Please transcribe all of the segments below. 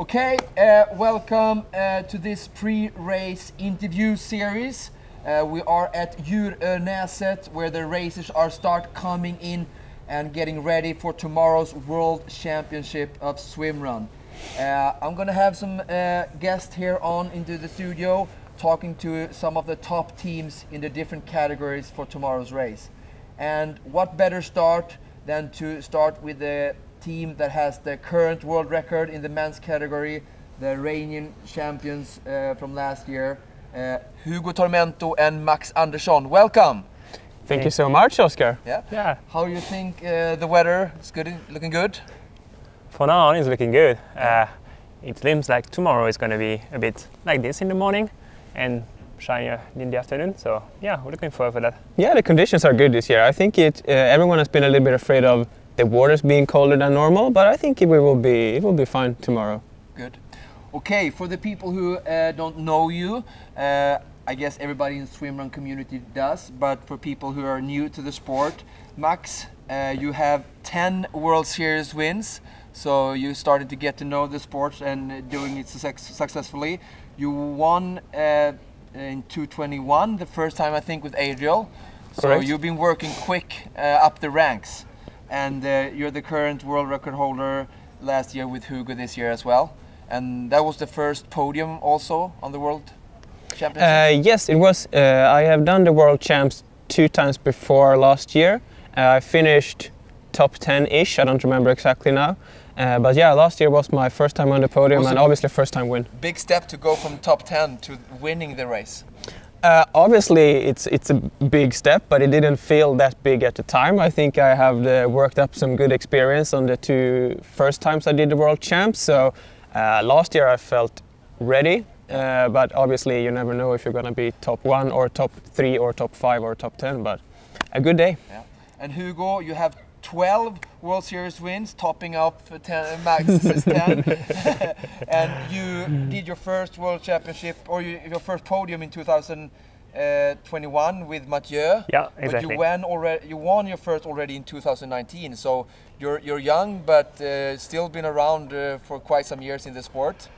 Okay, welcome to this pre-race interview series. We are at Djur Önäset, where the racers are coming in and getting ready for tomorrow's World Championship of Swim Run. I'm gonna have some guests here on into the studio, talking to some of the top teams in the different categories for tomorrow's race. And what better start than to start with the team that has the current world record in the men's category, the reigning champions from last year, Hugo Tormento and Max Andersson. Welcome. Thank you so much, Oscar. Yeah. How do you think the weather is looking good? For now, it's looking good. It seems like tomorrow is going to be a bit like this in the morning and shinier in the afternoon, so yeah, we're looking forward for that. Yeah, the conditions are good this year. I think everyone has been a little bit afraid of the water's being colder than normal, but I think it will be fine tomorrow. Good. Okay, for the people who don't know you, I guess everybody in the swimrun community does, but for people who are new to the sport, Max, you have 10 World Series wins, so you started to get to know the sport and doing it successfully. You won in 2021, the first time I think with Adriel. So correct. You've been working quick up the ranks. And you're the current world record holder last year with Hugo this year as well. And that was the first podium also on the World Championship? Yes, it was. I have done the World Champs 2 times before last year. I finished top 10-ish, I don't remember exactly now. But yeah, last year was my first time on the podium and obviously first time win. Big step to go from top 10 to winning the race. Obviously, it's a big step, but it didn't feel that big at the time. I think I have worked up some good experience on the 2 first times I did the World Champs. So last year I felt ready, but obviously you never know if you're going to be top 1 or top 3 or top 5 or top 10, but a good day. Yeah. And Hugo, you have 12 World Series wins, topping up Max's 10. And you did your first World Championship, or your first podium in 2021 with Mathieu. Yeah, exactly. But you won your first already in 2019, so you're young, but still been around for quite some years in the sport.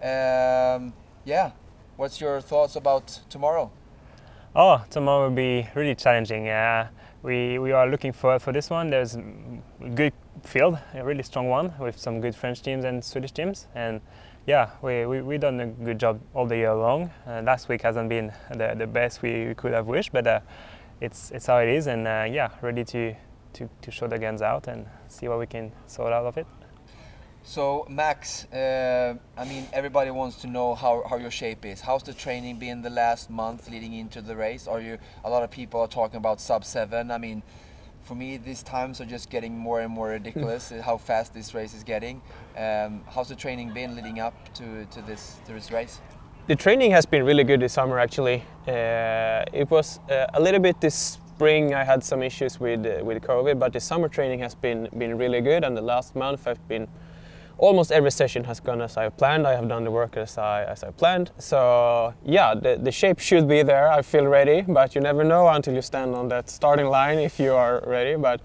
Yeah, what's your thoughts about tomorrow? Oh, tomorrow will be really challenging. We are looking forward for this one. There's a good field, a really strong one, with some good French teams and Swedish teams. And yeah, we've done a good job all the year long. Last week hasn't been the best we could have wished, but it's how it is. And yeah, ready to show the guns out and see what we can sort out of it. So Max, I mean, everybody wants to know how your shape is. How's the training been the last month leading into the race? A lot of people are talking about sub-7. I mean, for me, these times are just getting more and more ridiculous. How fast this race is getting. How's the training been leading up to this race? The training has been really good this summer, actually. It was a little bit this spring I had some issues with COVID, but the summer training has been really good, and the last month I've been. Almost every session has gone as I planned. I have done the work as I planned. So yeah, the shape should be there. I feel ready, but you never know until you stand on that starting line if you are ready. But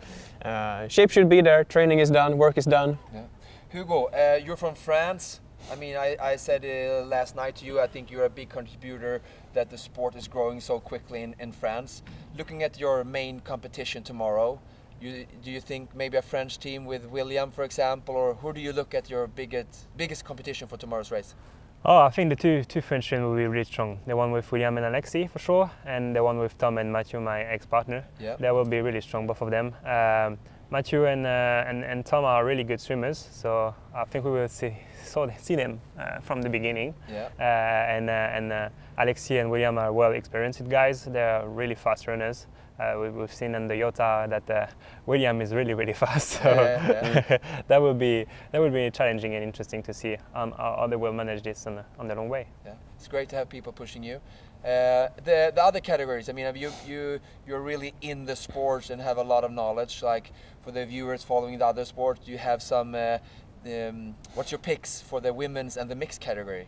shape should be there. Training is done. Work is done. Yeah. Hugo, you're from France. I mean, I said last night to you, I think you're a big contributor that the sport is growing so quickly in France. Looking at your main competition tomorrow, do you think maybe a French team with William, for example, or who do you look at your biggest competition for tomorrow's race? Oh, I think the two French teams will be really strong. The one with William and Alexis, for sure, and the one with Tom and Mathieu, my ex-partner. Yeah. They will be really strong, both of them. Mathieu and Tom are really good swimmers, so I think we will see them from the beginning. Yeah. And Alexei and William are well-experienced guys. They're really fast runners. We've seen in the Yota that William is really, really fast. So yeah. that will be challenging and interesting to see how they will manage this on the long way. Yeah, it's great to have people pushing you. The other categories, I mean, you're really in the sports and have a lot of knowledge. Like for the viewers following the other sports, you have some. What's your picks for the women's and the mixed category?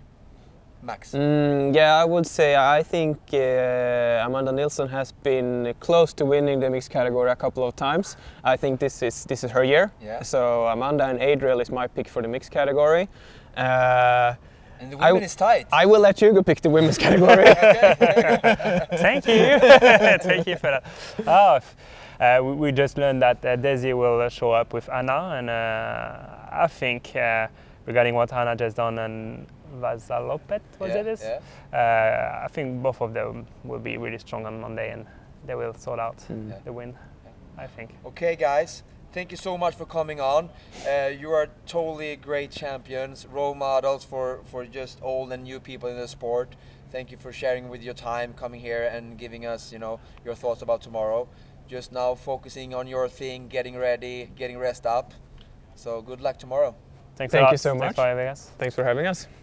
Max? Yeah, I would say I think Amanda Nilsson has been close to winning the mixed category a couple of times. I think this is her year. Yeah. So Amanda and Adriel is my pick for the mixed category. And the women is tight. I will let Hugo pick the women's category. Thank you. Thank you for that. Oh, we just learned that Desi will show up with Anna, and I think regarding what Anna just done and Vasaloppet, was it? Yeah. I think both of them will be really strong on Monday, and they will sort out the win, I think. Okay, guys. Thank you so much for coming on. You are totally great champions, role models for just old and new people in the sport. Thank you for sharing with your time, coming here and giving us, you know, your thoughts about tomorrow. Just now focusing on your thing, getting ready, getting rest up. So good luck tomorrow. Thank you so much. Thanks for having us.